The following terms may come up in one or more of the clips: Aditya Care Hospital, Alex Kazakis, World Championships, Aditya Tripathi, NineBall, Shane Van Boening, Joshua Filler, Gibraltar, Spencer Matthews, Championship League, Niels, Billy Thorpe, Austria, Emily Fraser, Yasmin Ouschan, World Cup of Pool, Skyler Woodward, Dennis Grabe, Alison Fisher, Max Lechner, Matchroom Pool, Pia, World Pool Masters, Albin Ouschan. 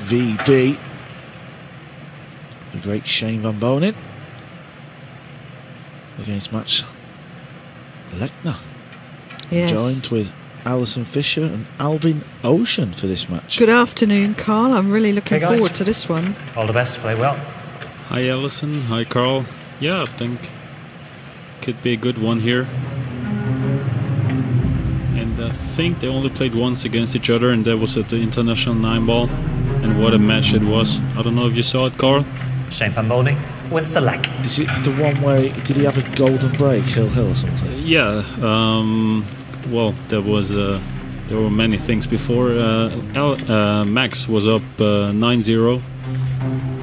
SVB, the great Shane Van Boening against Max Lechner. Yes. Joined with Alison Fisher and Albin Ouschan for this match. Good afternoon, Carl. I'm really looking forward to this one. All the best. Play well. Hi, Alison. Hi, Carl. Yeah, I think could be a good one here. And I think they only played once against each other, and that was at the International 9-Ball. And what a match it was. I don't know if you saw it, Carl. Shane Van Boening wins the leg. Is it the one way? Did he have a golden break, Hill or something? Yeah. Well, there were many things before. Max was up 9-0,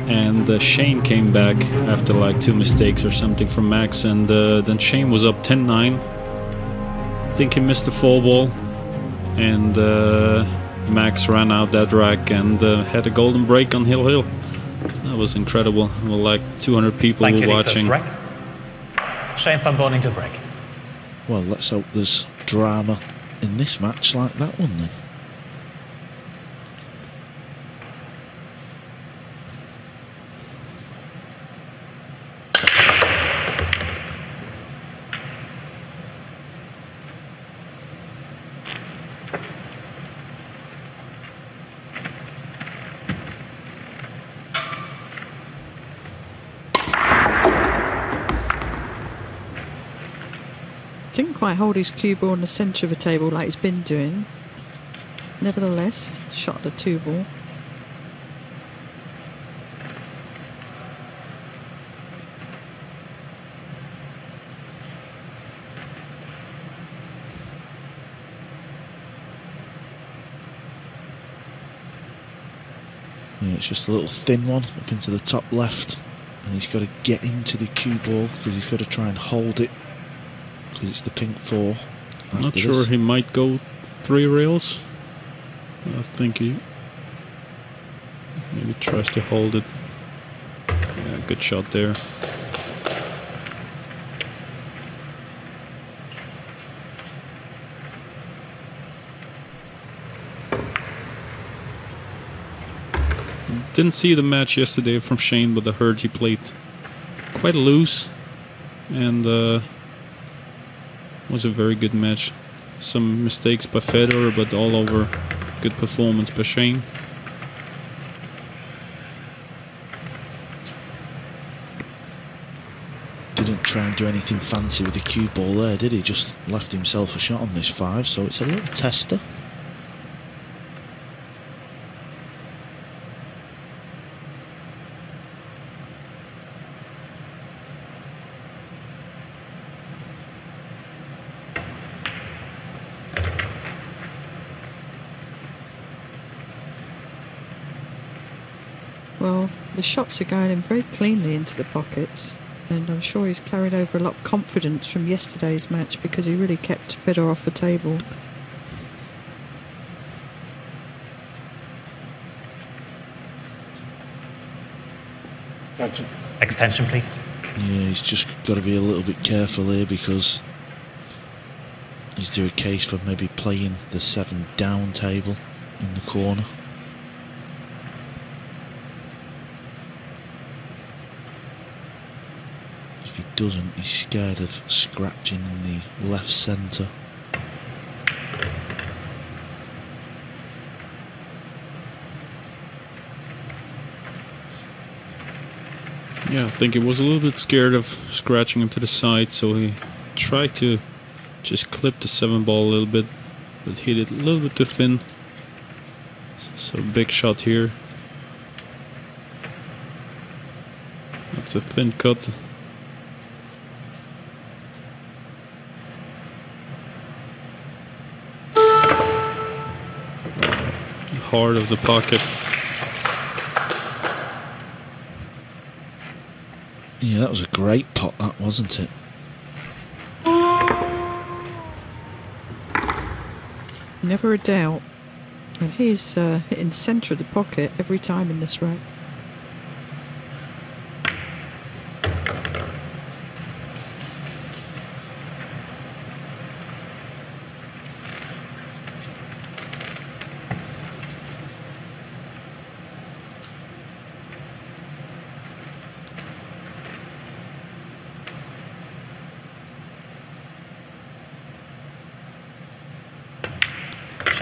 and Shane came back after like two mistakes or something from Max, and then Shane was up 10-9. I think he missed the four ball, and Max ran out that rack and had a golden break on Hill. That was incredible. Well, like 200 people were watching. Shane Van Boening to break. Well, let's hope there's drama in this match like that one then. Didn't quite hold his cue ball in the centre of the table like he's been doing. Nevertheless, shot the two ball. Yeah, it's just a little thin one up into the top left, and he's got to get into the cue ball because he's got to try and hold it. It's the pink four. Not sure this. He might go three rails. I think he maybe tries to hold it. Yeah, good shot there. Didn't see the match yesterday from Shane, but I heard he played quite loose and was a very good match. Some mistakes by Federer, but all over good performance by Shane. Didn't try and do anything fancy with the cue ball there, did he? Just left himself a shot on this five, so it's a little tester. Well, the shots are going in very cleanly into the pockets, and I'm sure he's carried over a lot of confidence from yesterday's match because he really kept Federer off the table. Extension, please. Yeah, he's just got to be a little bit careful here because is there a case for maybe playing the 7-down table in the corner? Doesn't, he's scared of scratching in the left centre. Yeah, I think he was a little bit scared of scratching him to the side, so he tried to just clip the 7-ball a little bit, but hit it a little bit too thin. So big shot here. That's a thin cut. Part of the pocket. Yeah, that was a great pot, that wasn't it? Never a doubt. And he's hitting the centre of the pocket every time in this round.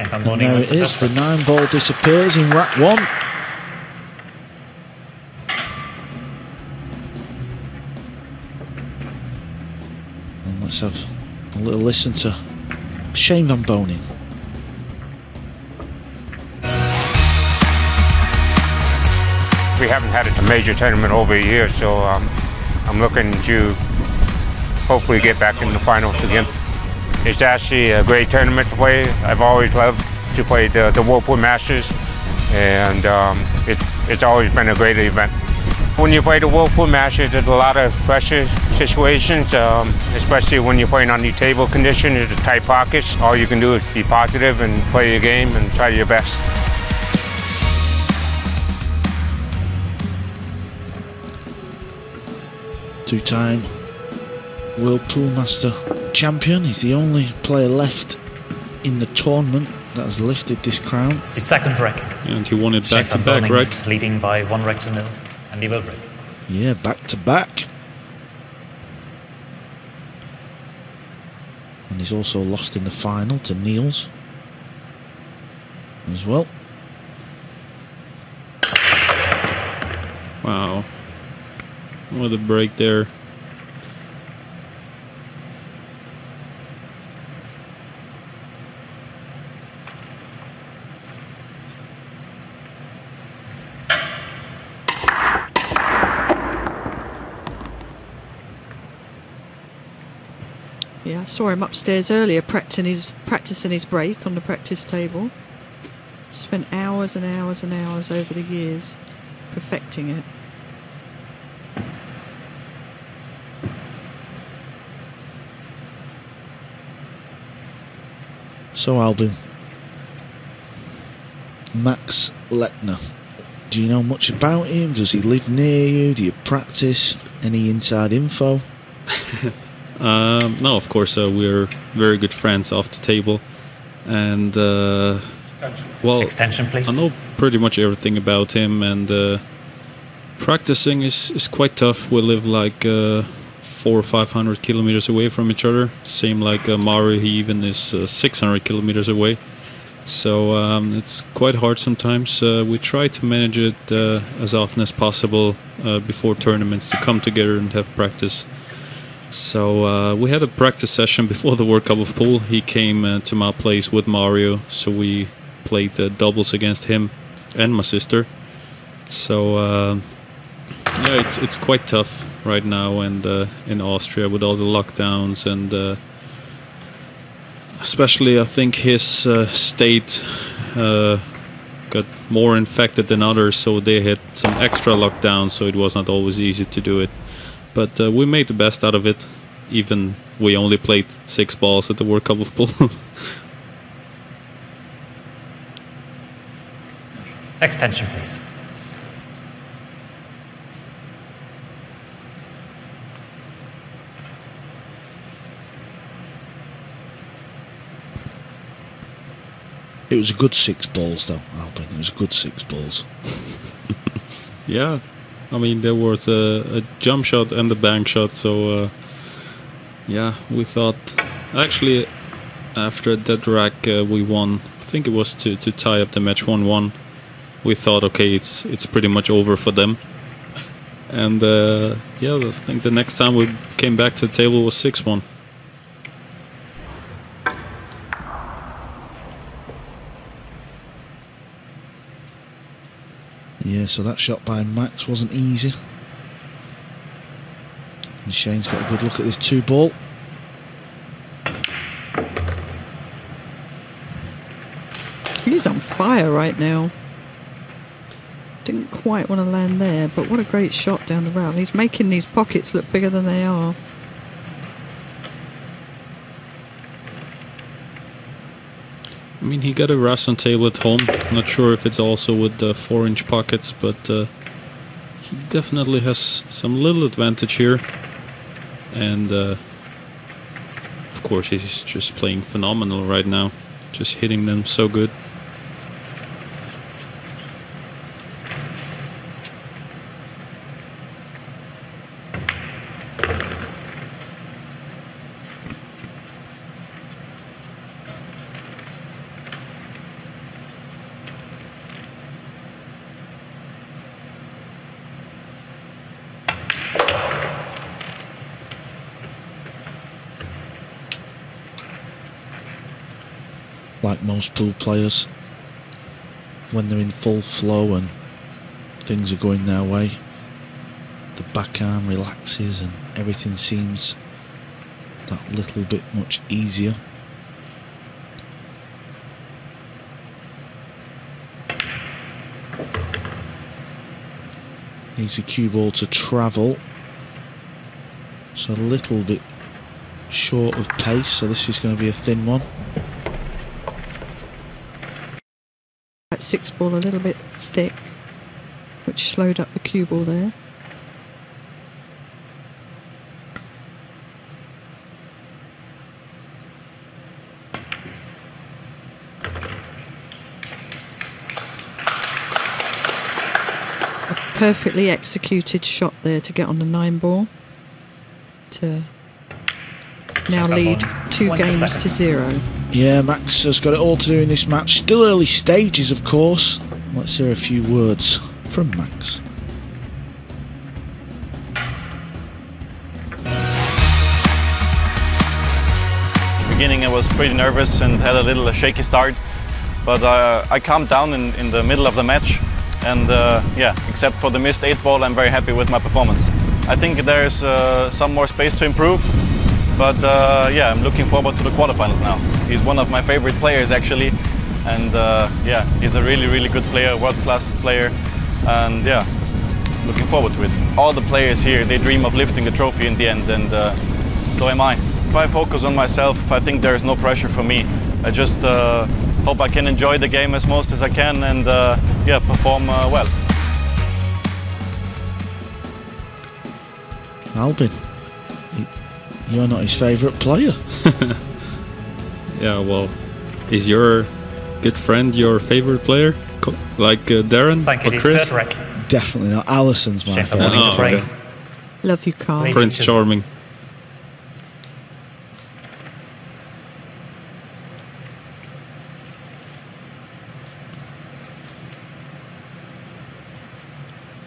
Shane Van Boening. There it is, the 9-ball disappears in rack 1. And let's have a little listen to Shane Van Boening. We haven't had a major tournament over a year, so I'm looking to hopefully get back in the finals again. It's actually a great tournament to play. I've always loved to play the World Pool Masters, and it's always been a great event. When you play the World Pool Masters, there's a lot of pressure situations, especially when you're playing on the table condition. It's tight pockets. All you can do is be positive and play your game and try your best. Two-time World Pool Master champion. He's the only player left in the tournament that has lifted this crown. It's the second rack. Yeah, and he won it back-to-back, right? Leading by 1 rack to 0, and he will break. Yeah, back-to-back. And he's also lost in the final to Niels as well. Wow. What a break there. Yeah, I saw him upstairs earlier practicing his break on the practice table. Spent hours and hours and hours over the years perfecting it. So Albin, Max Lechner, do you know much about him? Does he live near you? Do you practice? Any inside info? No, of course, we're very good friends off the table. And, well, extension, please. I know pretty much everything about him, and practicing is quite tough. We live like 400 or 500 kilometers away from each other. Same like Mari, he even is 600 kilometers away. So it's quite hard sometimes. We try to manage it as often as possible before tournaments to come together and have practice. So we had a practice session before the World Cup of Pool. He came to my place with Mario, so we played doubles against him and my sister. So yeah, it's quite tough right now, and in Austria with all the lockdowns, and especially I think his state got more infected than others, so they had some extra lockdowns, so it was not always easy to do it. But we made the best out of it, even we only played 6 balls at the World Cup of Pool. Extension, please. It was a good 6 balls, though, Albin. It was a good 6 balls. Yeah, I mean, there was a jump shot and a bank shot, so yeah, we thought. Actually, after that rack, we won. I think it was to tie up the match 1-1. We thought, okay, it's pretty much over for them. And yeah, I think the next time we came back to the table was 6-1. Yeah, so that shot by Max wasn't easy. And Shane's got a good look at this 2-ball. He's on fire right now. Didn't quite want to land there, but what a great shot down the rail. He's making these pockets look bigger than they are. I mean, he got a Russian table at home. I'm not sure if it's also with the 4-inch pockets, but he definitely has some little advantage here. And of course, he's just playing phenomenal right now, just hitting them so good. like most pool players, when they're in full flow and things are going their way, the back arm relaxes and everything seems that little bit much easier. Needs the cue ball to travel, it's a little bit short of pace, so this is going to be a thin one. That six ball a little bit thick, which slowed up the cue ball there. Perfectly executed shot there to get on the 9 ball to now lead 2 games to 0. Yeah, Max has got it all to do in this match. Still early stages, of course. Let's hear a few words from Max. In the beginning I was pretty nervous and had a little shaky start, but I calmed down in the middle of the match. And yeah, except for the missed 8 ball, I'm very happy with my performance. I think there's some more space to improve, but yeah, I'm looking forward to the quarterfinals now. He's one of my favorite players actually, and yeah, he's a really, really good player, world-class player, and yeah, looking forward to it. All the players here, they dream of lifting a trophy in the end, and so am I. If I focus on myself, I think there's no pressure for me. I just hope I can enjoy the game as most as I can and yeah, perform well. Albin, you're not his favourite player. Yeah, well, is your good friend your favourite player? Like Darren or Chris? Definitely not. Alison's my favourite. Oh, okay. Love you, Carl. Prince Charming.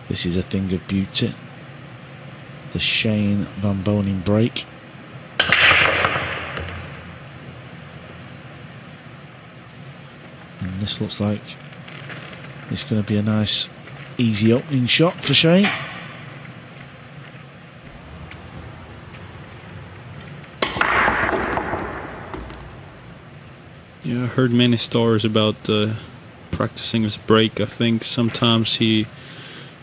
This is a thing of beauty. The Shane Van Boening break. And this looks like it's going to be a nice, easy opening shot for Shane. Yeah, I heard many stories about practicing his break. I think sometimes he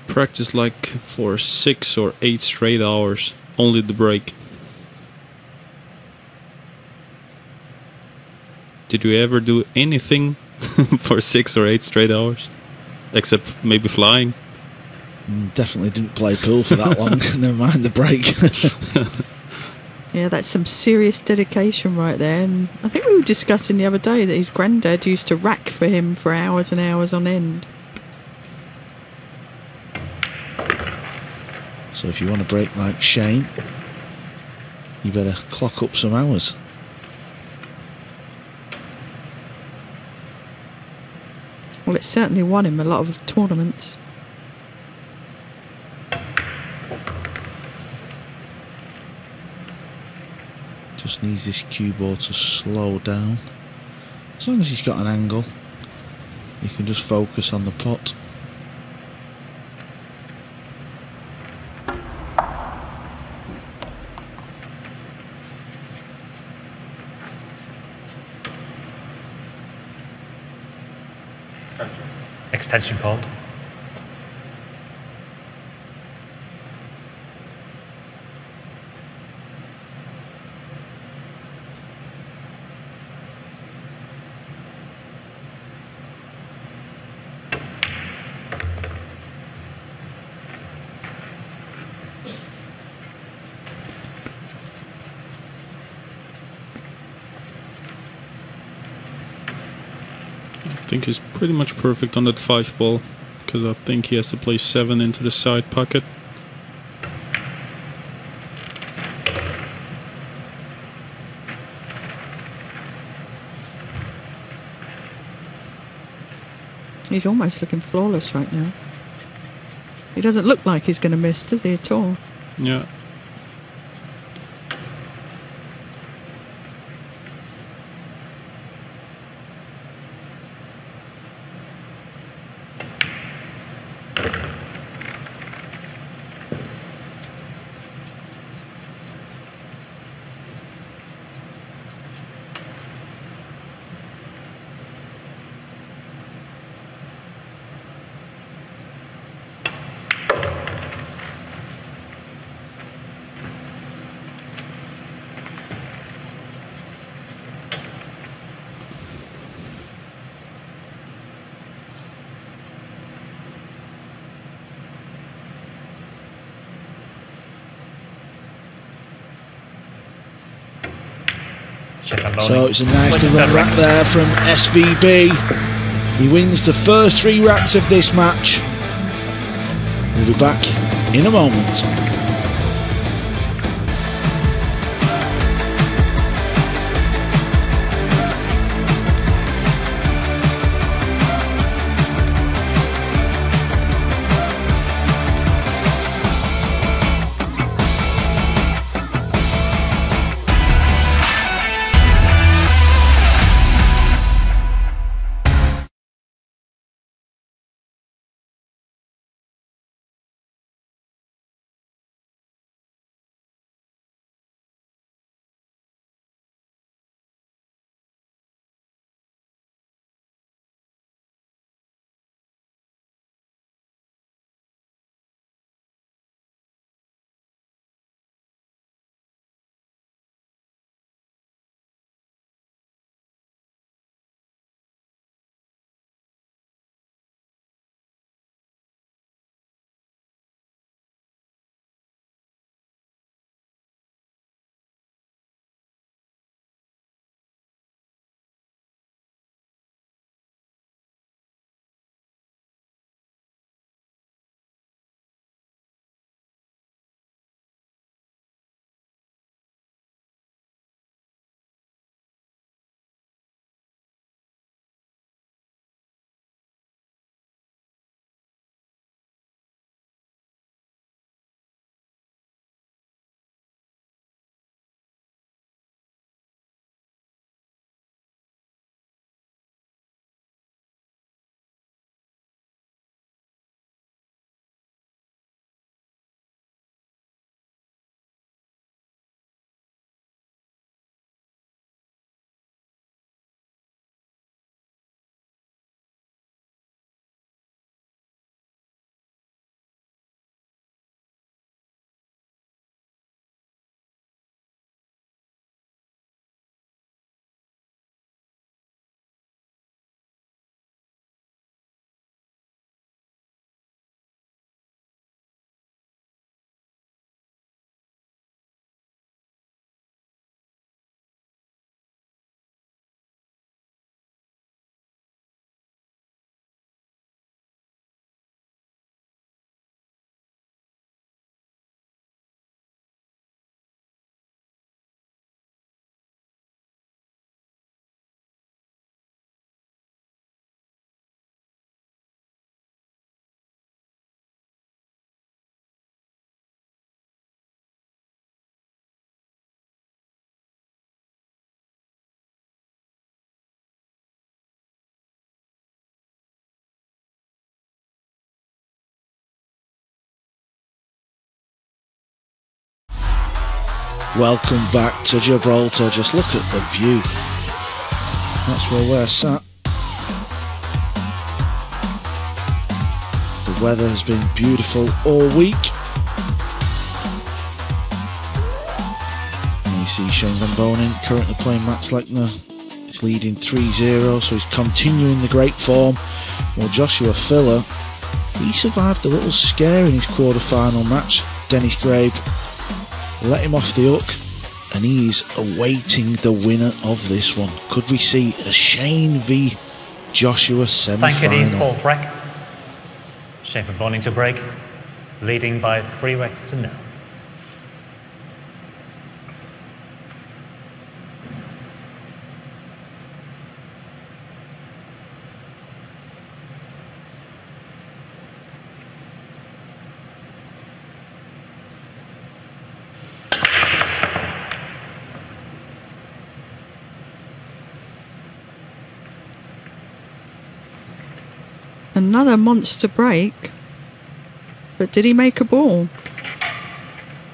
practice like for 6 or 8 straight hours, only the break. Did you ever do anything for 6 or 8 straight hours? Except maybe flying? Definitely didn't play pool for that long, never mind the break. Yeah, that's some serious dedication right there. And I think we were discussing the other day that his granddad used to rack for him for hours and hours on end. So if you want to break like Shane, you better clock up some hours. Well, it certainly won him a lot of tournaments. Just needs this cue ball to slow down. As long as he's got an angle, you can just focus on the pot. Extension called. I think he's pretty much perfect on that 5 ball, because I think he has to play 7 into the side pocket. He's almost looking flawless right now. He doesn't look like he's going to miss, does he, at all? Yeah. So it's a nice little wrap there from SVB. He wins the first three wraps of this match. We'll be back in a moment. Welcome back to Gibraltar. Just look at the view. That's where we're sat. The weather has been beautiful all week. And you see Shane Van Boening currently playing Max Lechner. He's leading 3-0, so he's continuing the great form. Well, Joshua Filler, he survived a little scare in his quarter-final match. Dennis Grabe let him off the hook, and he's awaiting the winner of this one. Could we see a Shane v Joshua semi-final? Thank you, Dean, for break. Shane Van Boening to break, leading by 3 wrecks to 0. Another monster break, but did he make a ball?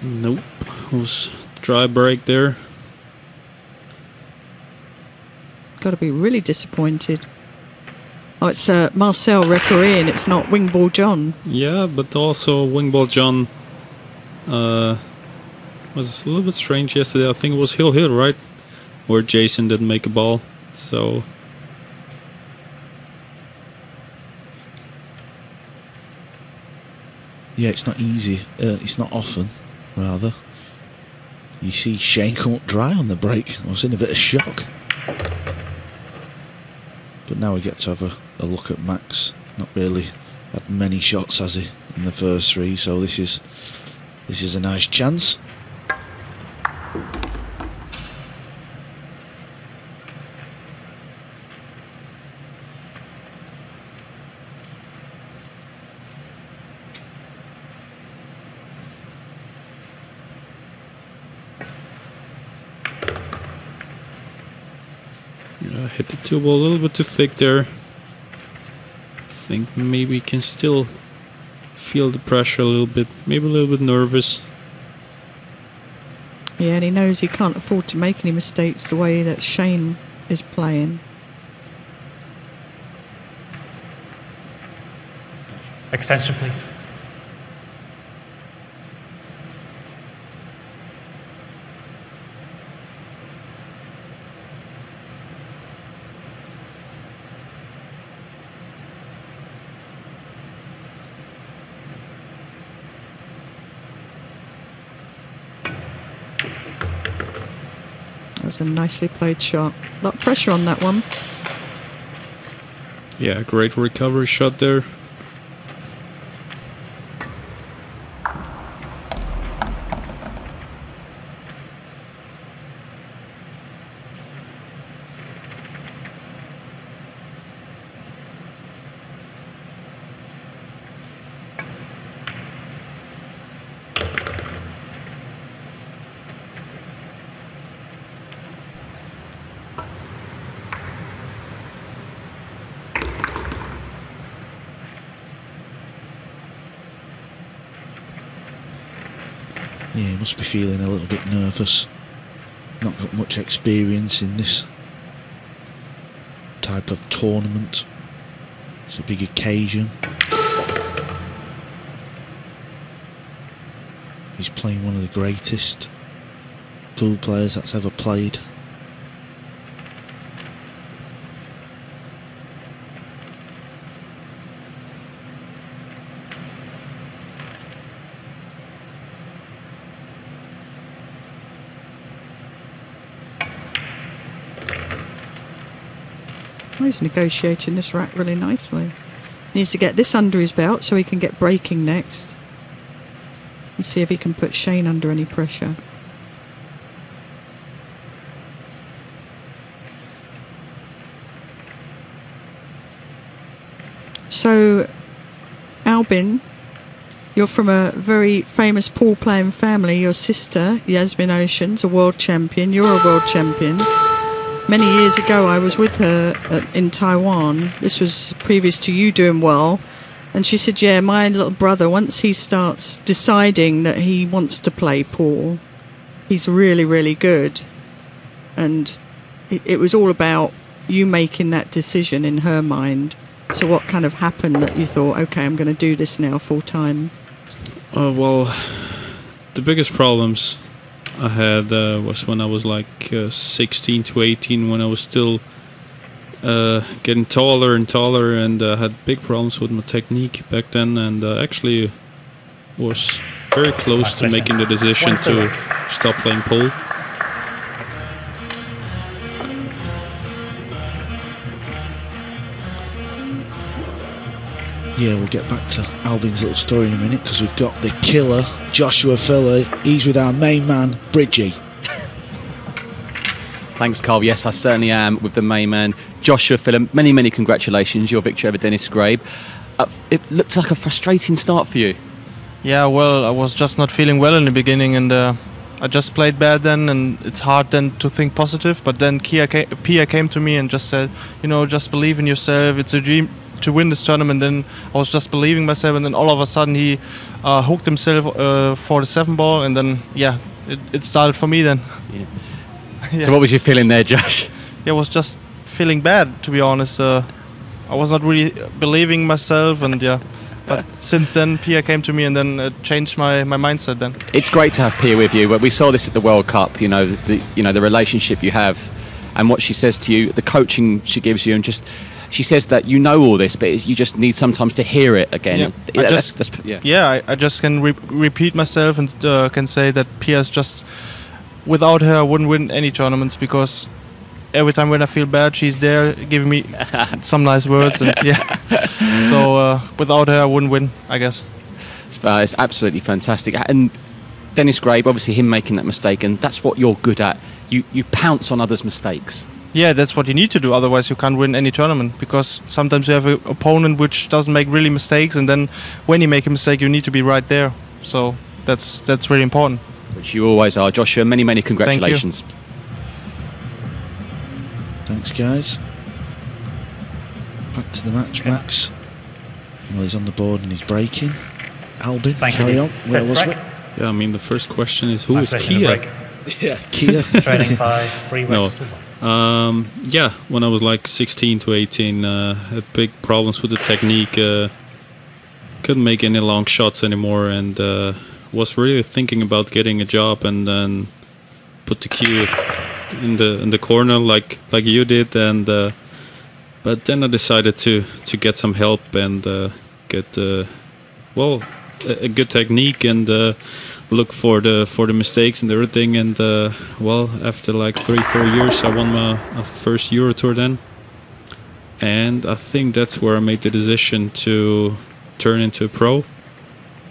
Nope, it was a dry break there. Got to be really disappointed. Oh, it's Marcel referee, and it's not Wing Ball John. Yeah, but also Wing Ball John was a little bit strange yesterday. I think it was Hill Hill, right, where Jason didn't make a ball, so. Yeah, it's not easy. It's not often, rather. You see Shane come up dry on the break. I was in a bit of shock. But now we get to have a look at Max. Not really had many shots, has he, in the first three, so this is a nice chance. Hit the two ball a little bit too thick there. I think maybe you can still feel the pressure a little bit, maybe a little bit nervous. Yeah, and he knows he can't afford to make any mistakes the way that Shane is playing. Extension, please. A nicely played shot. A lot of pressure on that one. Yeah, great recovery shot there. Yeah, he must be feeling a little bit nervous. Not got much experience in this type of tournament. It's a big occasion. He's playing one of the greatest pool players that's ever played. He's negotiating this rack really nicely. He needs to get this under his belt so he can get breaking next and see if he can put Shane under any pressure. So, Albin, you're from a very famous pool playing family. Your sister, Yasmin Ouschan, is a world champion. You're a world champion. Many years ago I was with her in Taiwan. This was previous to you doing well, and she said, yeah, my little brother, once he starts deciding that he wants to play pool, he's really, really good. And it was all about you making that decision in her mind. So what kind of happened that you thought, okay, I'm going to do this now full time? Well, the biggest problems I had was when I was like 16 to 18, when I was still getting taller and taller, and had big problems with my technique back then, and actually was very close to making the decision to stop playing pool. Yeah, we'll get back to Albin's little story in a minute, because we've got the killer, Joshua Filler. He's with our main man, Bridgie. Thanks, Carl. Yes, I certainly am with the main man, Joshua Filler. Many, many congratulations, your victory over Dennis Grabe. It looked like a frustrating start for you. Yeah, well, I was just not feeling well in the beginning, and I just played bad then, and it's hard then to think positive. But then Pia came to me and just said, you know, just believe in yourself, it's a dream to win this tournament. Then I was just believing myself, and then all of a sudden he hooked himself for the 7 ball, and then yeah, it started for me then. Yeah. Yeah. So what was your feeling there, Josh? Yeah, I was just feeling bad, to be honest. I was not really believing myself, and yeah, but since then Pia came to me, and then changed my mindset then. It's great to have Pia with you, but we saw this at the World Cup, you know, the relationship you have, and what she says to you, the coaching she gives you, and just she says that you know all this, but you just need sometimes to hear it again. Yeah, I just can repeat myself, and can say that Pia is just without her I wouldn't win any tournaments, because every time when I feel bad, she's there giving me some nice words. And yeah, so without her I wouldn't win, I guess. It's absolutely fantastic. And Dennis Grabe, obviously him making that mistake, and that's what you're good at. You pounce on others' mistakes. Yeah, that's what you need to do, otherwise you can't win any tournament, because sometimes you have an opponent which doesn't make really mistakes, and then when you make a mistake you need to be right there. So that's really important. Which you always are, Joshua. Many, many congratulations. Thank you. Thanks, guys. Back to the match, Max. Well, he's on the board and he's breaking. Albin, carry on. Where was we? Yeah, I mean, the first question is, who is Kia? Yeah, Kia. Trailing by 3 weeks. No. Yeah, when I was like 16 to 18, had big problems with the technique. Couldn't make any long shots anymore, and was really thinking about getting a job, and then put the cue in the corner like you did, and but then I decided to get some help and get well, a good technique, and look for the mistakes and everything, and well, after like 3-4 years I won my first Euro Tour then, and I think that's where I made the decision to turn into a pro.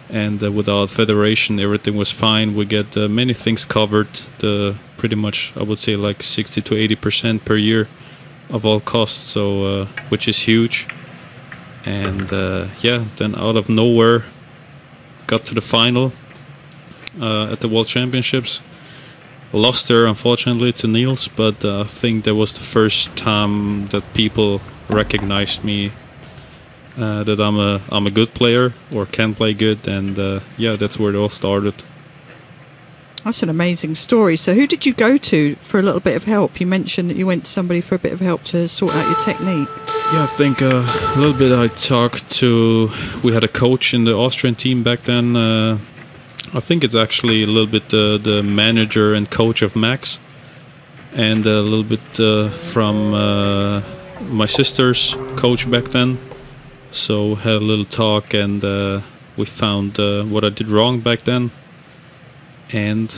And without federation everything was fine. We get many things covered, the pretty much I would say like 60 to 80% per year of all costs, so which is huge. And yeah, then out of nowhere got to the final at the World Championships, lost there unfortunately to Niels, but I think that was the first time that people recognized me, that I'm a good player, or can play good, and yeah, that's where it all started. That's an amazing story. So who did you go to for a little bit of help? You mentioned that you went to somebody for a bit of help to sort out your technique. Yeah, I think a little bit I talked to, we had a coach in the Austrian team back then. I think it's actually a little bit the manager and coach of Max, and a little bit from my sister's coach back then. So had a little talk, and we found what I did wrong back then, and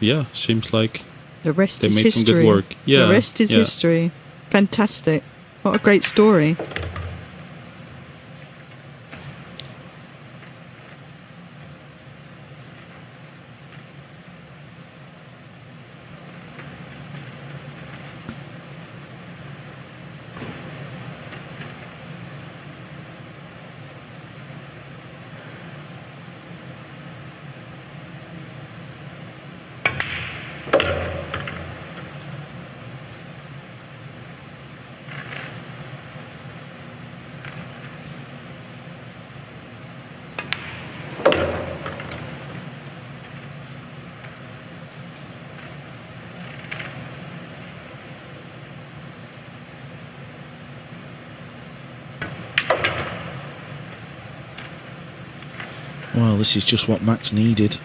yeah, seems like the rest is history. Some good work. Yeah, the rest is history. Fantastic! What a great story. Well, this is just what Max needed.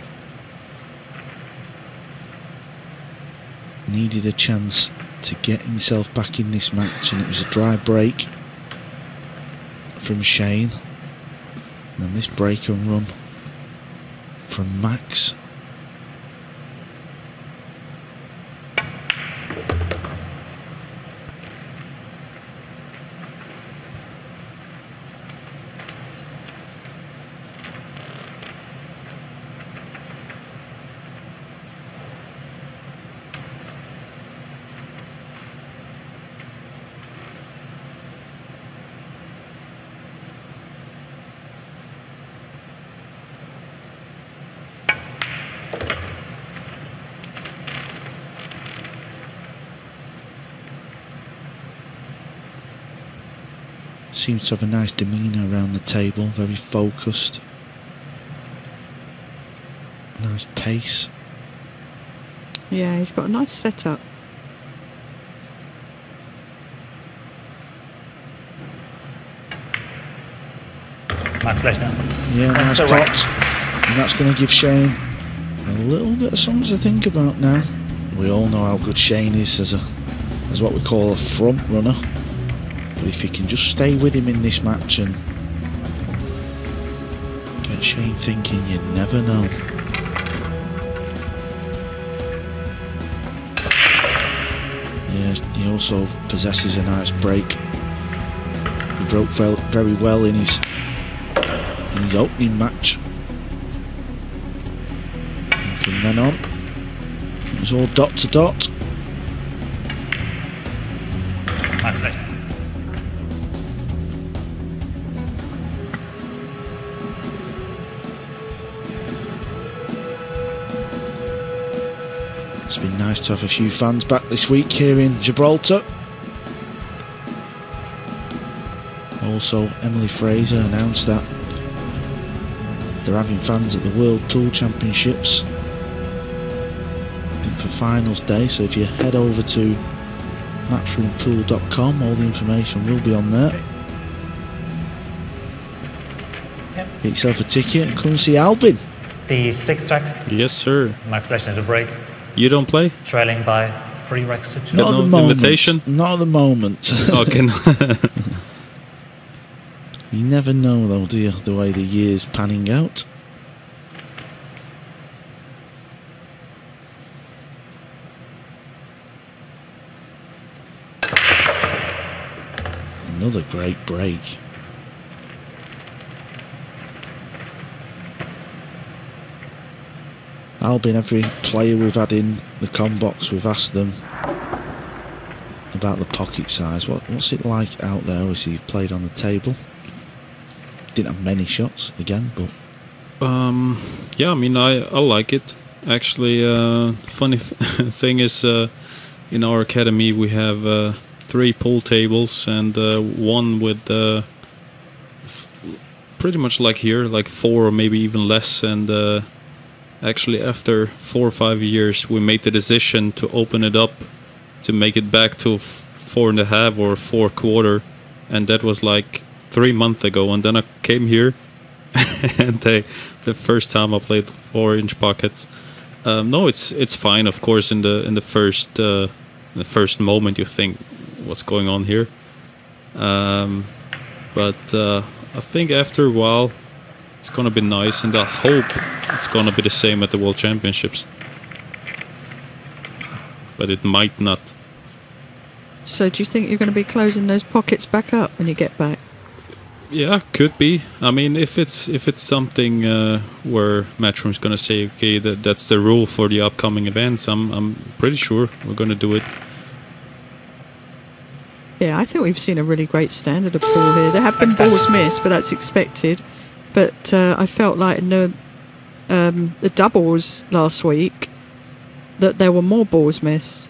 Needed a chance to get himself back in this match, and it was a dry break from Shane. And this break and run from Max. Seems to have a nice demeanour around the table, very focused. Nice pace. Yeah, he's got a nice setup. Max Lechner. Yeah, nice tops. And that's going to give Shane a little bit of something to think about now. We all know how good Shane is as what we call a front runner. If he can just stay with him in this match and get Shane thinking, you never know. and he also possesses a nice break. He broke very well in his opening match. And from then on, it was all dot to dot. It's been nice to have a few fans back this week here in Gibraltar. Also, Emily Fraser announced that they're having fans at the World Pool Championships, I think, for finals day. So if you head over to matchroompool.com, all the information will be on there. Yep. Get yourself a ticket and come and see Albin. The sixth track. Yes, sir. Max Lechner to break. You don't play? Trailing by 3 wrecks to 2. Not at the moment. Invitation? Not at the moment. Okay. You never know, though, do you, the way the year's panning out. Another great break. Albin, every player we've had in the com box, we've asked them about the pocket size. What's it like out there? Obviously, you've played on the table. Didn't have many shots again, but yeah, I mean, I like it. Actually, funny thing is, in our academy we have 3 pool tables and one with pretty much like here, like 4 or maybe even less, and actually, after 4 or 5 years, we made the decision to open it up to make it back to 4.5 or 4 1/4, and that was like 3 months ago. And then I came here, and the first time I played 4-inch pockets. No, it's fine. Of course, in the first moment, you think, what's going on here? But I think after a while, it's gonna be nice, and I hope it's gonna be the same at the World Championships. But it might not. So do you think you're gonna be closing those pockets back up when you get back? Yeah, could be. I mean, if it's something where Matchroom's gonna say, okay, that's the rule for the upcoming events, I'm pretty sure we're gonna do it. Yeah, I think we've seen a really great standard of pool here. There have been balls missed, but that's expected. But I felt like in the doubles last week that there were more balls missed.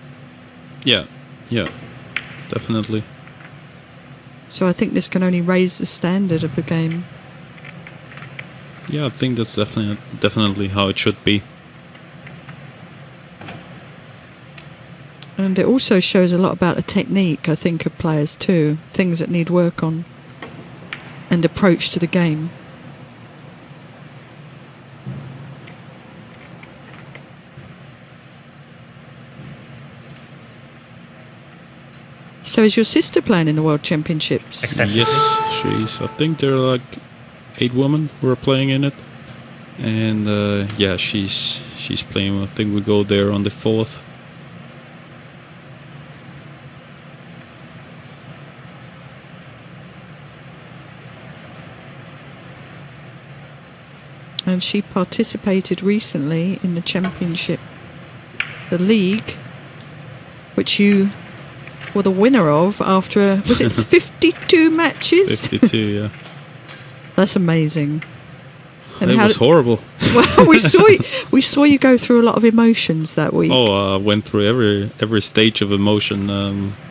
Yeah, yeah, definitely. So I think this can only raise the standard of the game. Yeah, I think that's definitely how it should be. And it also shows a lot about the technique, I think, of players too. Things that need work on and approach to the game. So is your sister playing in the World Championships? Yes, she's. I think there are like 8 women who are playing in it, and yeah, she's playing. I think we go there on the 4th. And she participated recently in the championship, the league, which you were the winner of after, was it 52 matches? 52, yeah. That's amazing. And it was horrible. Well, we saw you go through a lot of emotions that week. Oh, I went through every stage of emotion,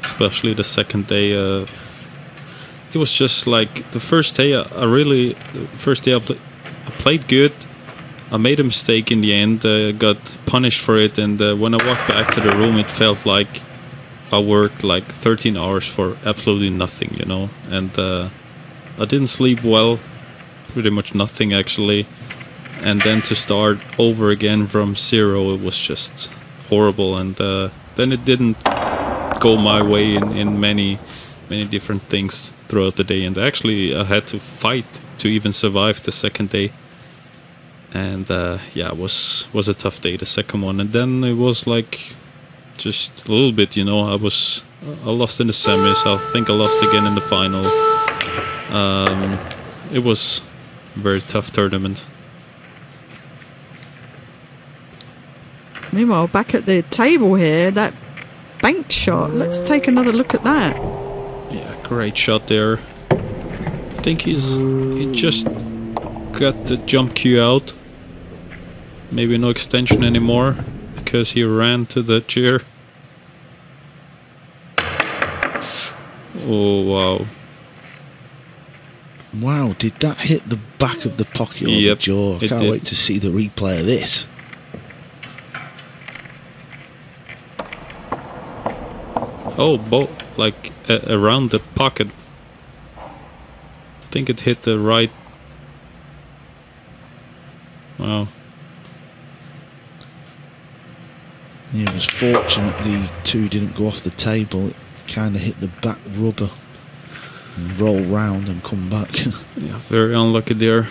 especially the second day. It was just like the first day. I played good. I made a mistake in the end. Got punished for it, and when I walked back to the room, it felt like I worked like 13 hours for absolutely nothing, you know, and I didn't sleep well, pretty much nothing actually, and then to start over again from 0, it was just horrible, and then it didn't go my way in many different things throughout the day, and actually I had to fight to even survive the second day, and yeah, it was a tough day, the second one, and then it was like just a little bit, you know. I lost in the semis. I think I lost again in the final. It was a very tough tournament. Meanwhile, back at the table here, that bank shot. Let's take another look at that. Yeah, great shot there. I think he just got the jump cue out. Maybe no extension anymore because he ran to the chair. Oh, wow. Wow, did that hit the back of the pocket or the jaw? I can't wait to see the replay of this. Oh, like around the pocket. I think it hit the right. Wow. Yeah, it was fortunate the two didn't go off the table. It kind of hit the back rubber and roll round and come back. Yeah, very unlucky there.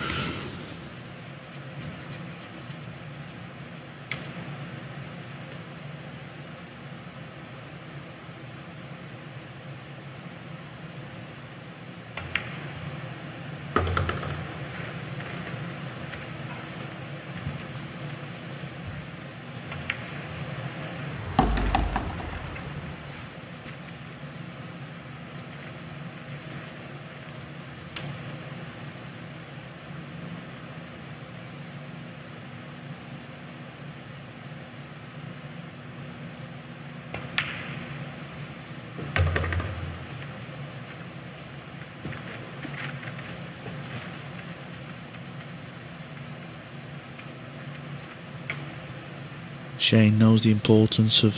Shane knows the importance of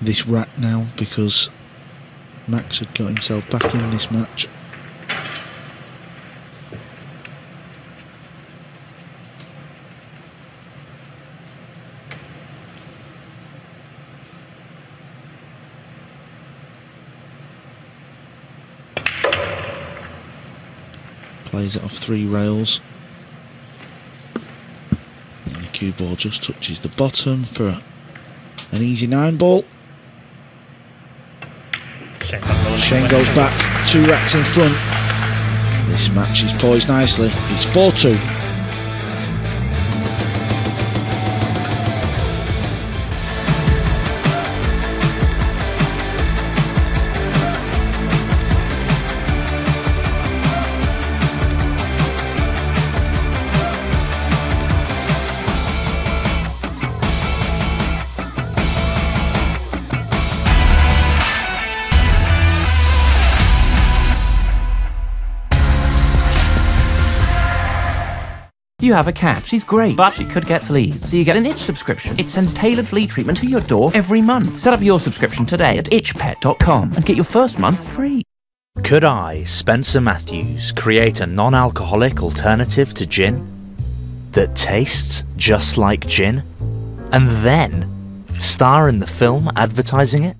this rack now because Max had got himself back in this match. Plays it off three rails. Cue ball just touches the bottom for an easy 9 ball. Shane goes back, 2 racks in front. This match is poised nicely. It's 4-2. You have a cat. She's great, but she could get fleas. So you get an itch subscription. It sends tailored flea treatment to your door every month. Set up your subscription today at itchpet.com and get your first month free. Could I, Spencer Matthews, create a non-alcoholic alternative to gin that tastes just like gin and then star in the film advertising it?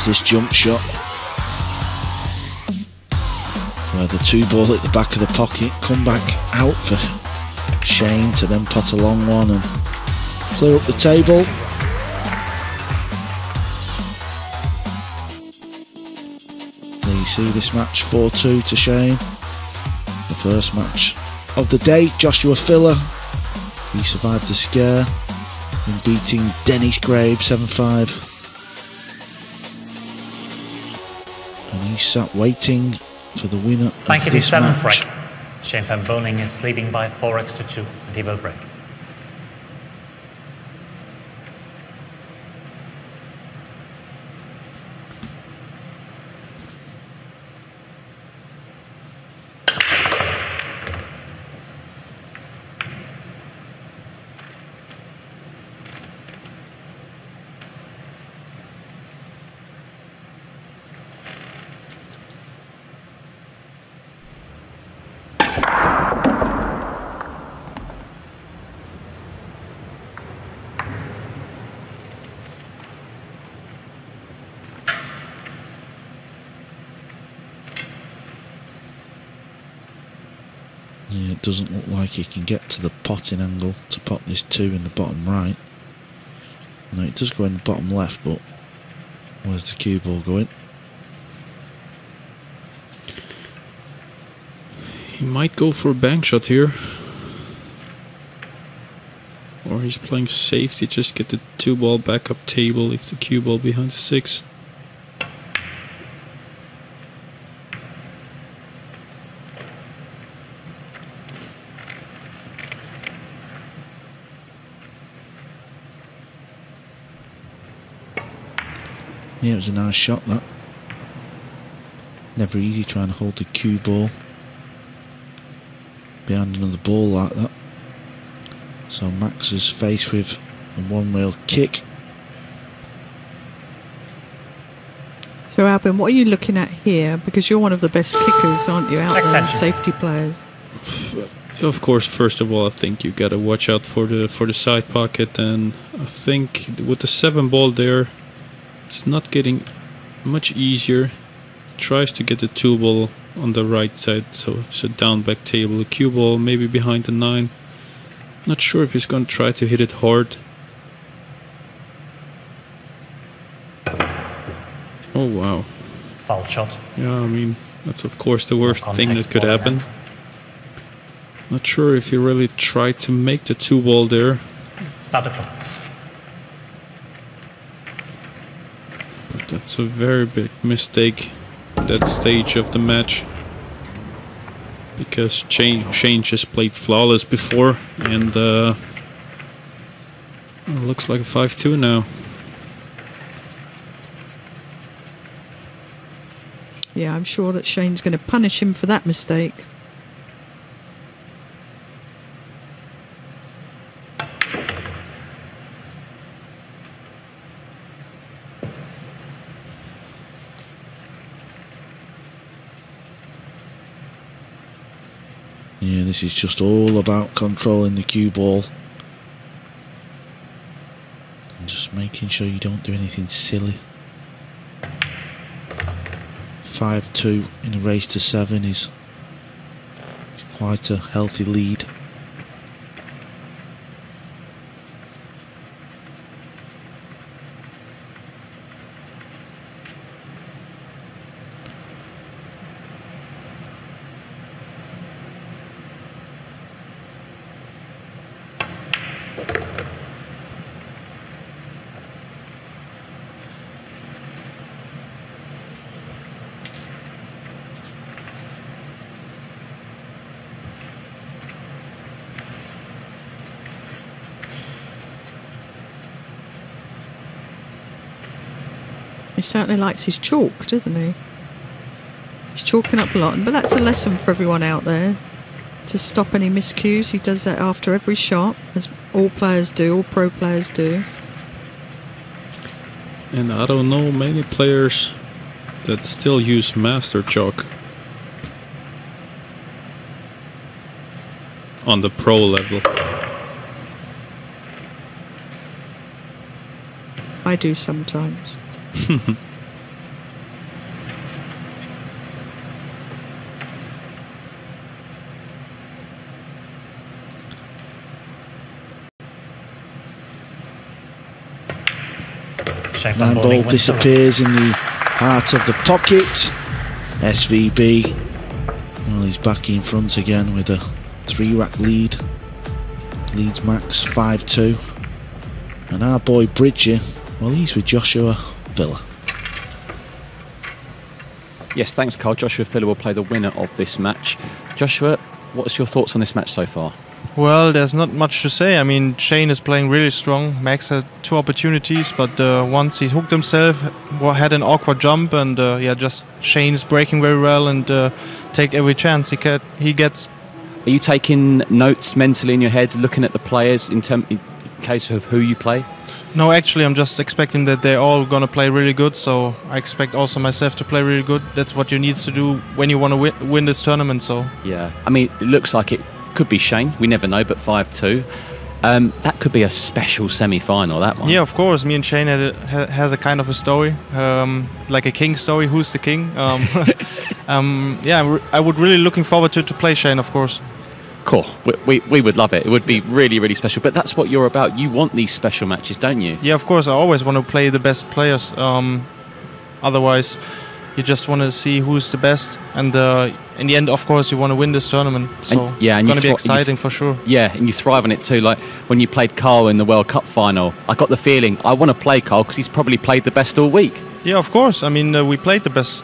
is this jump shot, where the two ball at the back of the pocket, come back out for Shane to then pot a long one and clear up the table. You see this match 4-2 to Shane. The first match of the day, Joshua Filler, he survived the scare in beating Dennis Grabe 7-5. And he sat waiting for the winner. Thank you to 7th break. Shane Van Boening is leading by 4x to 2 at the break. Yeah, it doesn't look like he can get to the potting angle to pot this 2 in the bottom right. No, it does go in the bottom left, but where's the cue ball going? He might go for a bank shot here. Or he's playing safety, just get the 2 ball back up table, leave the cue ball behind the 6. Yeah, it was a nice shot, that. Never easy trying to hold the cue ball behind another ball like that. So Max is faced with a one-wheel kick. So Albin, what are you looking at here? Because you're one of the best kickers, aren't you, out there, safety players? Of course, first of all, I think you got to watch out for the side pocket, and I think with the 7 ball there, it's not getting much easier. Tries to get the 2 ball on the right side, so down back table, the cue ball maybe behind the 9. Not sure if he's going to try to hit it hard. Oh wow! Foul shot. Yeah, I mean that's of course the worst thing that could happen. Not sure if he really tried to make the 2 ball there. Start the clock. That's a very big mistake at that stage of the match, because Shane just played flawless before, and it looks like a 5-2 now. Yeah, I'm sure that Shane's going to punish him for that mistake. Yeah, this is just all about controlling the cue ball and just making sure you don't do anything silly. 5-2 in a race to 7 is quite a healthy lead. He certainly likes his chalk, doesn't he? He's chalking up a lot, but that's a lesson for everyone out there. To stop any miscues, he does that after every shot, as all players do, all pro players do. And I don't know many players that still use master chalk on the pro level. I do sometimes. Van Boening disappears in the heart of the pocket. SVB, well, he's back in front again with a 3-rack lead. Leads Max 5-2. And our boy Bridger, well, he's with Joshua Filler. Yes, thanks, Carl. Joshua Filler will play the winner of this match. Joshua, what's your thoughts on this match so far? Well, there's not much to say. I mean, Shane is playing really strong. Max had 2 opportunities, but once he hooked himself, had an awkward jump, and yeah, just Shane's breaking very well and take every chance he gets. Are you taking notes mentally in your head, looking at the players in case of who you play? No, actually, I'm just expecting that they're all going to play really good, so I expect also myself to play really good. That's what you need to do when you want to win this tournament. So yeah, I mean, it looks like it could be Shane. We never know, but 5-2. That could be a special semi-final, that one. Yeah, of course. Me and Shane has a kind of a story, like a king story. Who's the king? Yeah, I would really looking forward to play Shane, of course. Cool. We would love it. It would be really, really special. But that's what you're about. You want these special matches, don't you? Yeah, of course. I always want to play the best players. Otherwise, you just want to see who's the best. And in the end, of course, you want to win this tournament. So and, yeah, and it's going to be exciting for sure. Yeah, and you thrive on it too. Like when you played Carl in the World Cup final, I got the feeling I want to play Carl because he's probably played the best all week. Yeah, of course. I mean, we played the best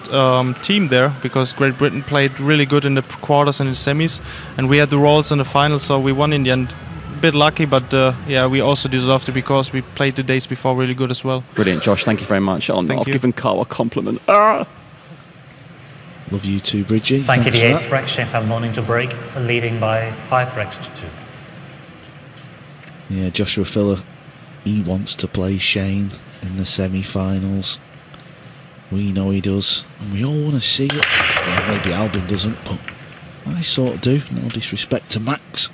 team there because Great Britain played really good in the quarters and in the semis, and we had the roles in the final, so we won in the end. A bit lucky, but yeah, we also deserved it because we played the days before really good as well. Brilliant, Josh. Thank you very much. I've given Carl a compliment. Ah! Love you too, Bridgie. Thank you, the 8th rack, Shane Van Boening to break, leading by 5 racks to 2. Yeah, Joshua Filler, he wants to play Shane in the semi-finals. We know he does, and we all want to see it. Well, maybe Albin doesn't, but I sort of do. No disrespect to Max.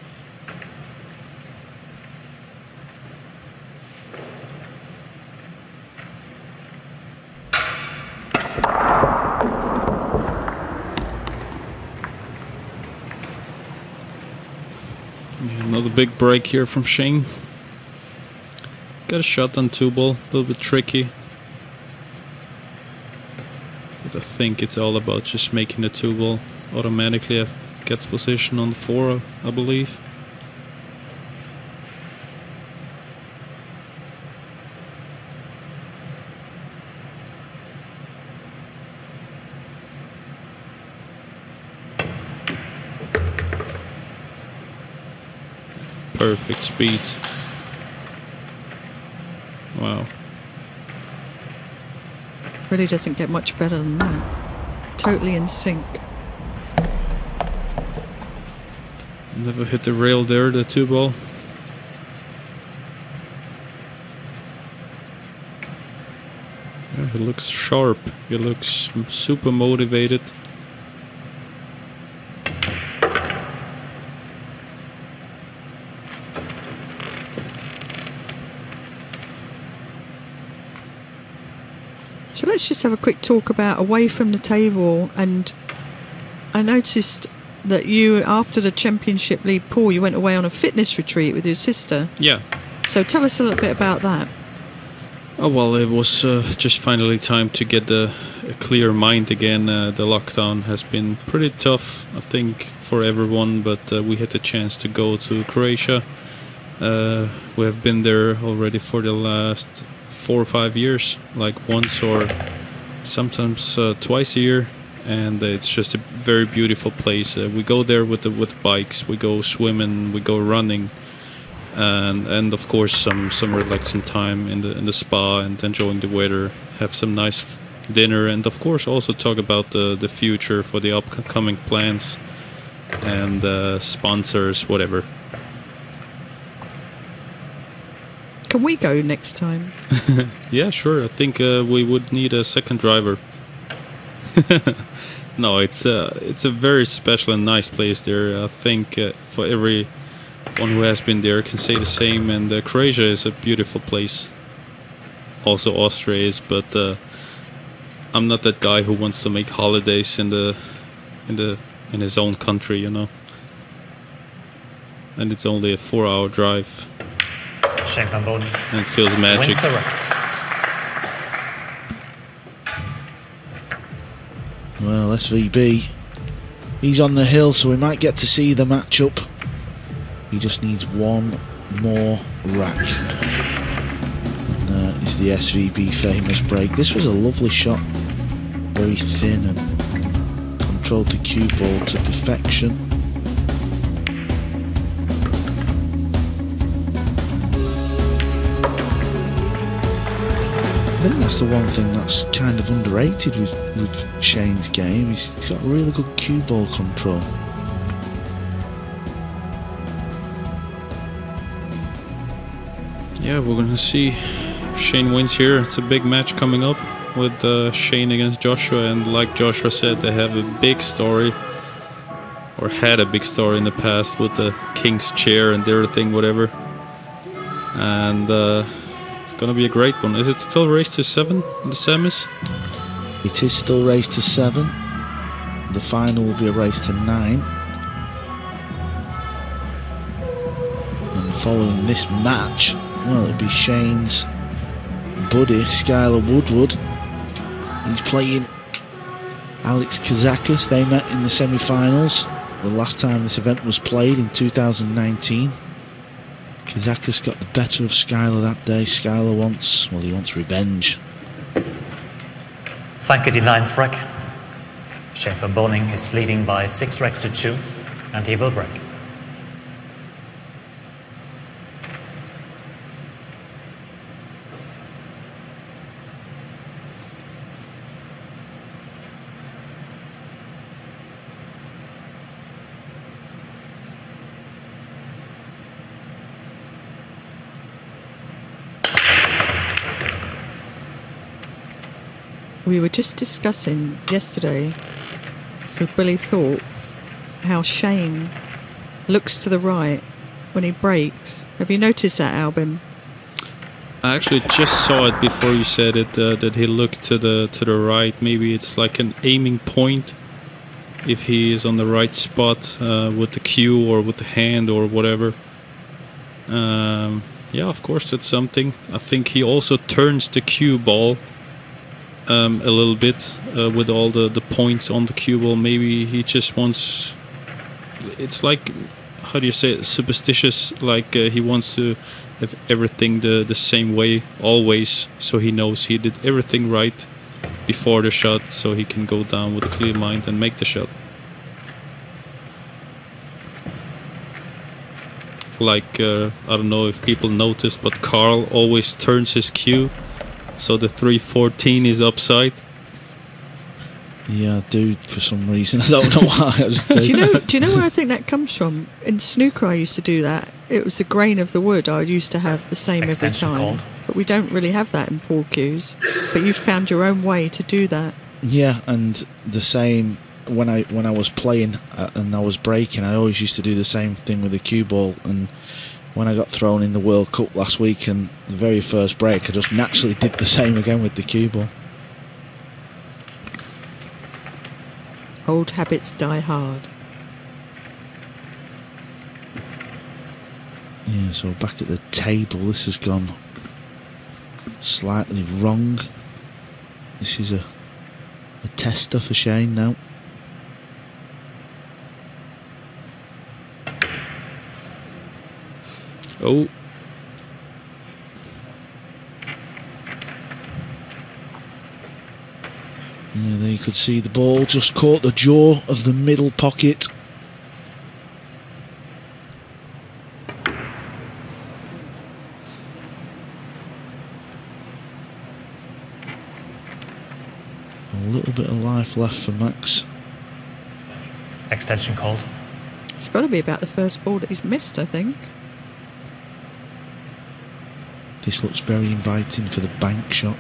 Another big break here from Shane. Got a shot on 2-ball, a little bit tricky. I think it's all about just making the 2-ball automatically gets position on the 4, I believe. Perfect speed. Wow. Really doesn't get much better than that. Totally in sync. Never hit the rail there, the 2-ball. Yeah, he looks sharp. He looks super motivated. So let's just have a quick talk about away from the table. And I noticed that you, after the Championship League pool, you went away on a fitness retreat with your sister. Yeah. So tell us a little bit about that. Oh, well, it was just finally time to get a clear mind again. The lockdown has been pretty tough, I think, for everyone, but we had the chance to go to Croatia. We have been there already for the last 4 or 5 years, like once or sometimes twice a year, and it's just a very beautiful place. We go there with bikes, we go swimming, we go running, and of course some relaxing time in the spa and enjoying the weather, have some nice dinner, and of course also talk about the future for the upcoming plans and sponsors, whatever. Can we go next time? Yeah, sure. I think we would need a second driver. No, it's a very special and nice place there. I think for everyone who has been there can say the same. And Croatia is a beautiful place. Also Austria is, but I'm not that guy who wants to make holidays in his own country, you know. And it's only a 4-hour drive. And feels magic. Well, SVB, he's on the hill, so we might get to see the matchup. He just needs one more rack. And that is the SVB famous break. This was a lovely shot, very thin and controlled the cue ball to perfection. I think that's the one thing that's kind of underrated with Shane's game. He's got really good cue ball control. Yeah, we're gonna see if Shane wins here. It's a big match coming up with Shane against Joshua, and like Joshua said, they have a big story, or had a big story in the past with the King's Chair and their thing, whatever. And it's gonna be a great one. Is it still race to 7 in the semis? It is still race to 7. The final will be a race to 9. And following this match, well, it'll be Shane's buddy Skyler Woodward. He's playing Alex Kazakis. They met in the semi-finals the last time this event was played in 2019. Kazakis got the better of Skyler that day. Skyler wants, well, he wants revenge. Thank you, the 9th rack. Shane Van Boening is leading by 6 racks to 2, and he will break. We were just discussing yesterday with Billy Thorpe how Shane looks to the right when he breaks. Have you noticed that, Albin? I actually just saw it before you said it, that he looked to the right. Maybe it's like an aiming point if he is on the right spot with the cue or with the hand or whatever. Yeah, of course, that's something. I think he also turns the cue ball a little bit with all the points on the cue ball. Maybe he just wants, it's like, how do you say it? Superstitious, like he wants to have everything the same way always, so he knows he did everything right before the shot, so he can go down with a clear mind and make the shot. Like I don't know if people notice, but Carl always turns his cue. So the 314 is upside. Yeah, dude. For some reason, I don't know why. I just do. Do you know where I think that comes from? In snooker, I used to do that. It was the grain of the wood. I used to have the same extension every time, call. But we don't really have that in pool cues. But you found your own way to do that. Yeah, and the same when I was playing and I was breaking, I always used to do the same thing with the cue ball. And when I got thrown in the World Cup last week and the very first break, I just naturally did the same again with the cue ball. Old habits die hard. Yeah, so back at the table, this has gone slightly wrong. This is a tester for Shane now. Oh. Yeah, there you could see the ball just caught the jaw of the middle pocket. A little bit of life left for Max. Extension called. It's got to be about the first ball that he's missed, I think. This looks very inviting for the bank shot.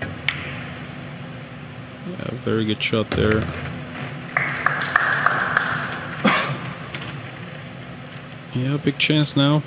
Yeah, very good shot there. Yeah, big chance now.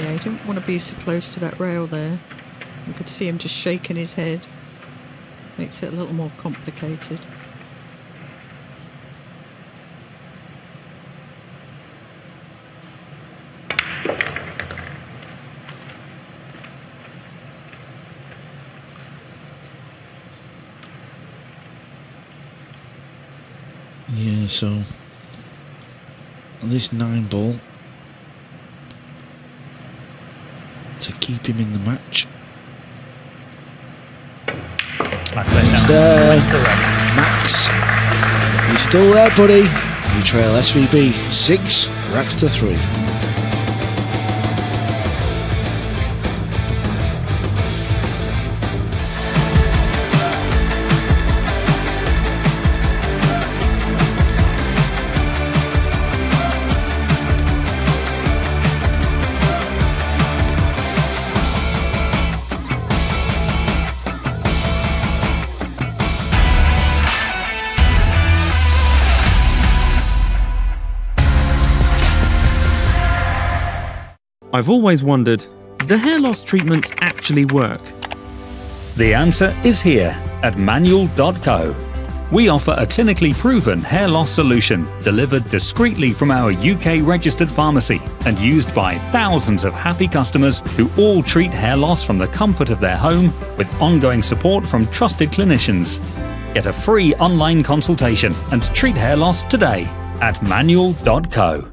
Yeah, he didn't want to be so close to that rail there. You could see him just shaking his head. Makes it a little more complicated. Yeah, so this 9 ball to keep him in the match. Max Lechner. There. Max, he's still there, buddy. You trail SVB 6 racks to 3. I've always wondered, do hair loss treatments actually work? The answer is here at manual.co. We offer a clinically proven hair loss solution delivered discreetly from our UK registered pharmacy and used by thousands of happy customers who all treat hair loss from the comfort of their home with ongoing support from trusted clinicians. Get a free online consultation and treat hair loss today at manual.co.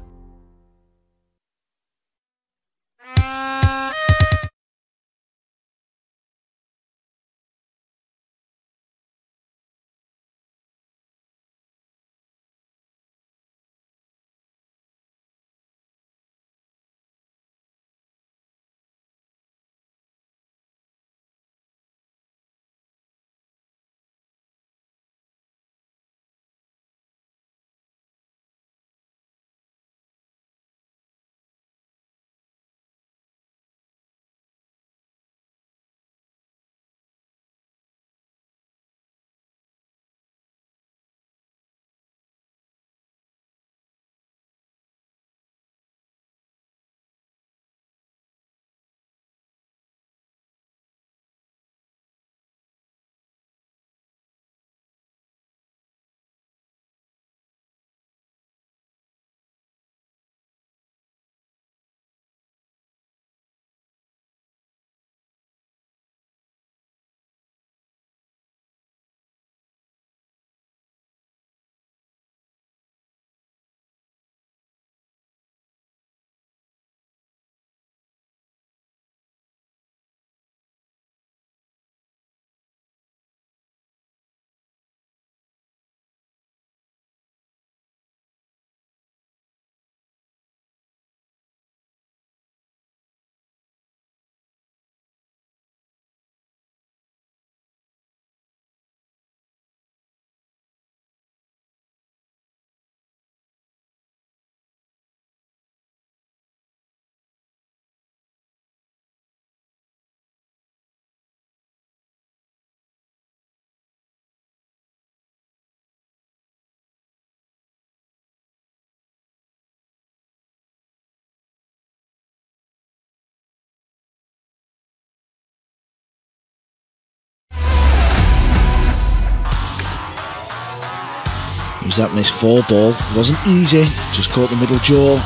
He was at this 4 ball, it wasn't easy, just caught the middle jaw.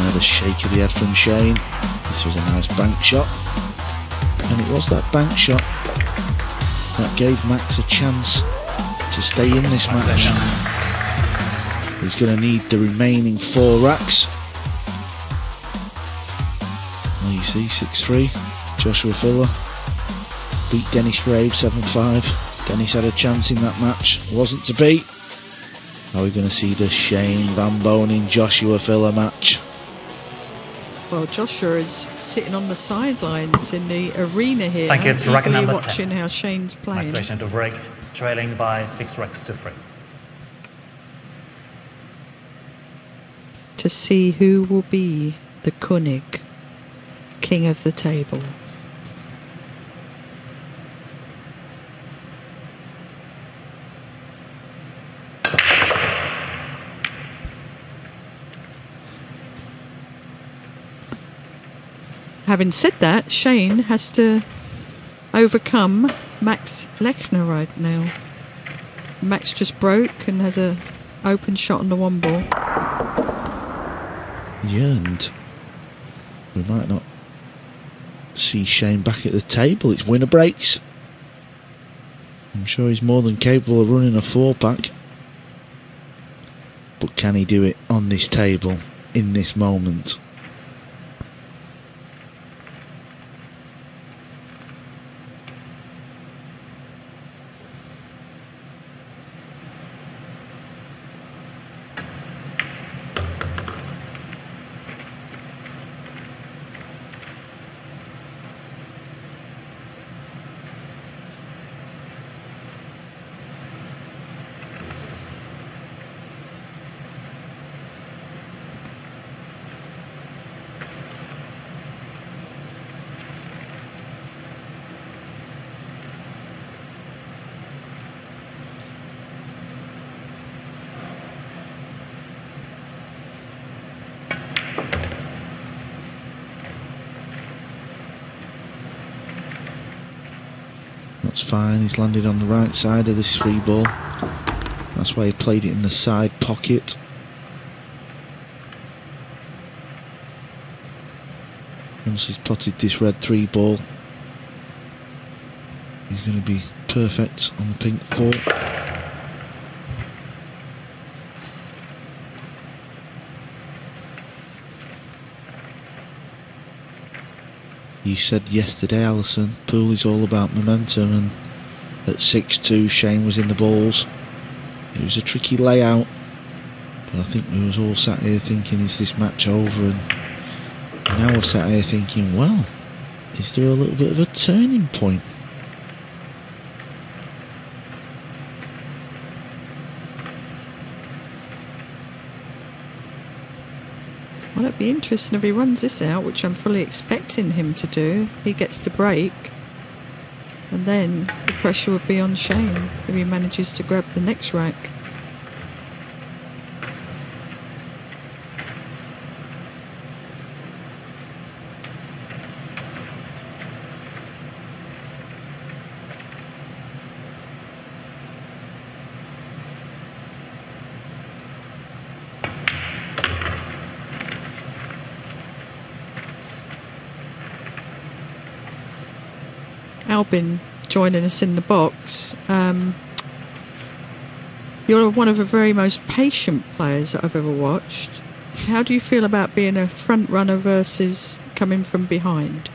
Another shake of the head from Shane. This was a nice bank shot. And it was that bank shot that gave Max a chance to stay in this match. He's going to need the remaining 4 racks. There you see, 6-3. Joshua Filler beat Dennis Grabe 7-5. Dennis had a chance in that match, wasn't to be. Now we're going to see the Shane Van Boening Joshua Filler match. Well, Joshua is sitting on the sidelines in the arena here. Thank you. It's rack number 10. Watching how Shane's playing. Max Lechner to break, trailing by 6 racks to 3. To see who will be the König, king of the table. Having said that, Shane has to overcome Max Lechner right now. Max just broke and has a open shot on the one ball. Yeah, and we might not see Shane back at the table. It's winner breaks. I'm sure he's more than capable of running a four-pack. But can he do it on this table, in this moment? That's fine, he's landed on the right side of this three ball. That's why he played it in the side pocket. Once he's potted this red three ball, he's going to be perfect on the pink four. You said yesterday, Alison, pool is all about momentum, and at 6-2 Shane was in the balls. It was a tricky layout, but I think we was all sat here thinking, is this match over? And now we're sat here thinking, well, is there a little bit of a turning point? Well, it'd be interesting if he runs this out, which I'm fully expecting him to do. He gets to break, and then the pressure would be on Shane if he manages to grab the next rack. Albin joining us in the box. You're one of the very most patient players that I've ever watched. How do you feel about being a front runner versus coming from behind?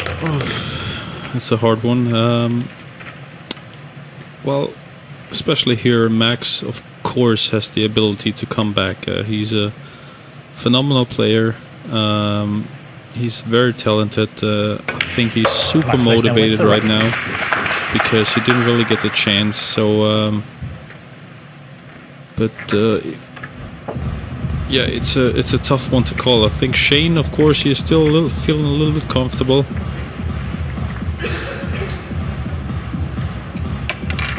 Oh, that's a hard one. Well, especially here, Max, of course, has the ability to come back. He's a phenomenal player. He's very talented. I think he's super motivated right now because he didn't really get the chance. So, yeah, it's a tough one to call. I think Shane, of course, he's still feeling a little bit comfortable.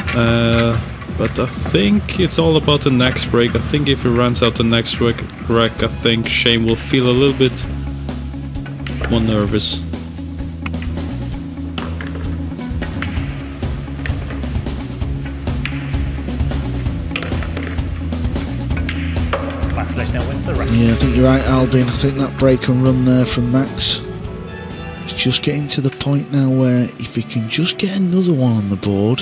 But I think it's all about the next break. I think if he runs out the next rack, I think Shane will feel a little bit more nervous. Max Lechner wins the rack. Yeah, I think you're right, Albin. I think that break and run there from Max is just getting to the point now where if he can just get another one on the board,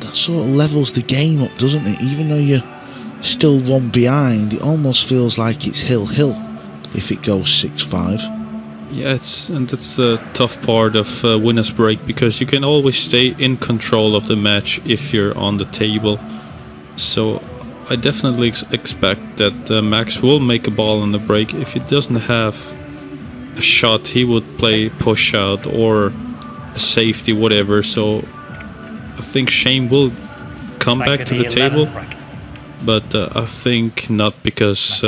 that sort of levels the game up, doesn't it? Even though you're still one behind, it almost feels like it's hill-hill if it goes 6-5. Yeah, that's the tough part of winner's break, because you can always stay in control of the match if you're on the table. So I definitely expect that Max will make a ball on the break. If he doesn't have a shot, he would play push out or a safety, whatever. So I think Shane will come back to the table, but I think not, because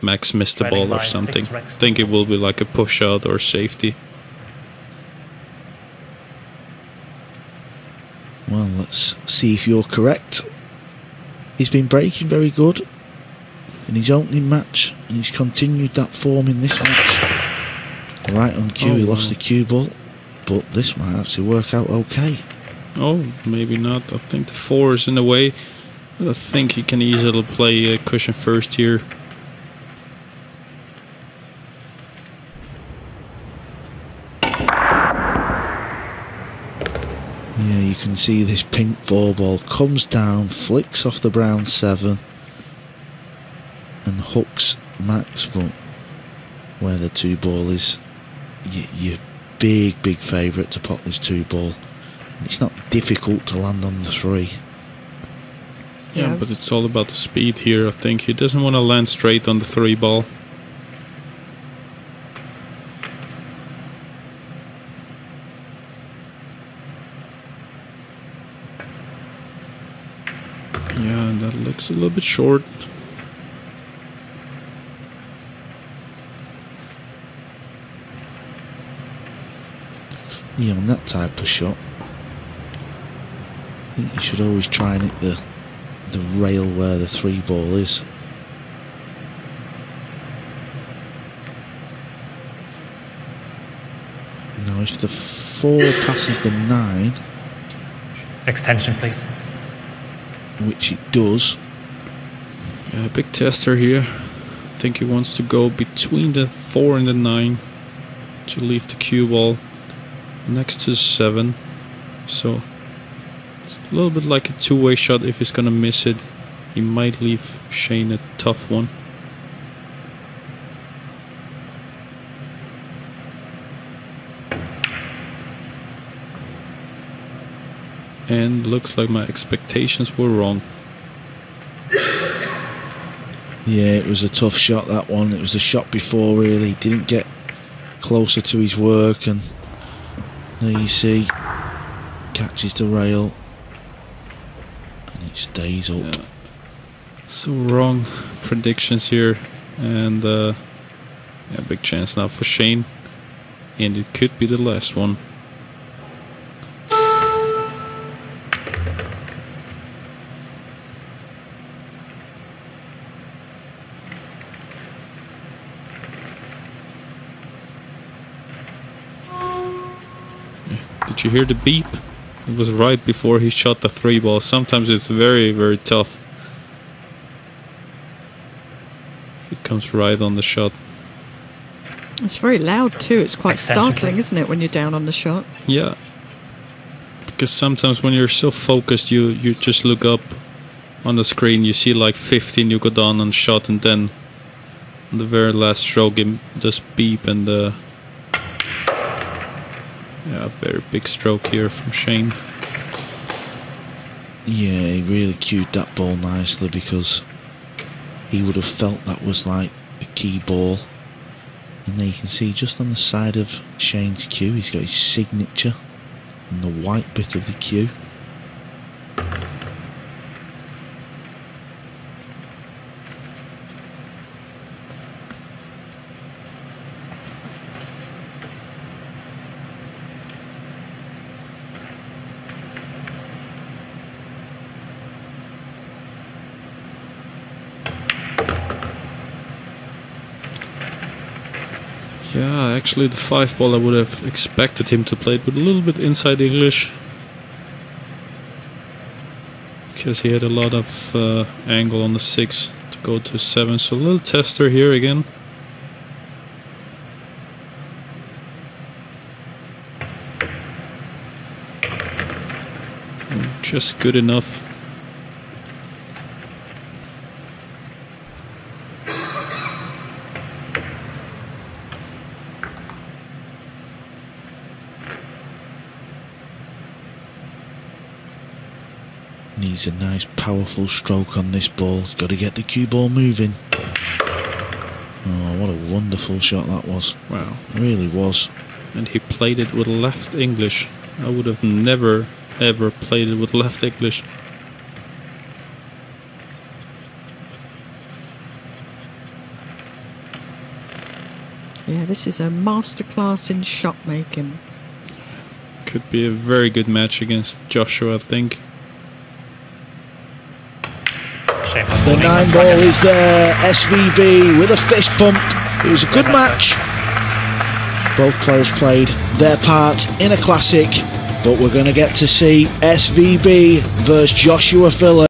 Max missed the ball or something. I think it will be like a push out or safety. Well, let's see if you're correct. He's been breaking very good. in his opening match, and he's continued that form in this match. Right on cue, he lost the cue ball, but this might actually work out okay. Oh, maybe not. I think the four is in the way. I think he can easily play cushion first here. Yeah, you can see this pink four ball comes down, flicks off the brown seven, and hooks Max, but where the two ball is, you're big favourite to pot this two ball. It's not difficult to land on the three. Yeah, but it's all about the speed here. I think he doesn't want to land straight on the three ball. Yeah, and that looks a little bit short. Yeah, on that type of shot, I think you should always try and hit the rail where the three ball is. Now if the four passes the nine, extension please, which it does. Yeah, big tester here. I think he wants to go between the four and the nine to leave the cue ball next to seven, so it's a little bit like a two-way shot. If he's gonna miss it, he might leave Shane a tough one. And looks like my expectations were wrong. Yeah, it was a tough shot, that one. It was a shot before, really. He didn't get closer to his work, and there you see, catches the rail and it stays up. Yeah. So wrong predictions here, and yeah, big chance now for Shane, and it could be the last one. Did you hear the beep? It was right before he shot the three ball. Sometimes it's very tough. It comes right on the shot. It's very loud too. It's quite startling, isn't it, when you're down on the shot? Yeah. Because sometimes when you're so focused, you just look up on the screen, you see like 15, you go down on shot, and then on the very last stroke it does beep, and the yeah, very big stroke here from Shane. Yeah, he really cued that ball nicely, because he would have felt that was like the key ball. And there you can see just on the side of Shane's cue, he's got his signature on the white bit of the cue. Yeah, actually the five ball, I would have expected him to play it with a little bit inside English, because he had a lot of angle on the six to go to seven. So a little tester here again. And just good enough. Needs a nice powerful stroke on this ball. He's got to get the cue ball moving. Oh, what a wonderful shot that was. Wow. It really was. And he played it with left English. I would have never ever played it with left English. Yeah, this is a masterclass in shot making. Could be a very good match against Joshua, I think. The 9 goal is there. SVB with a fist pump. It was a good match. Both players played their part in a classic, but we're going to get to see SVB versus Joshua Filler.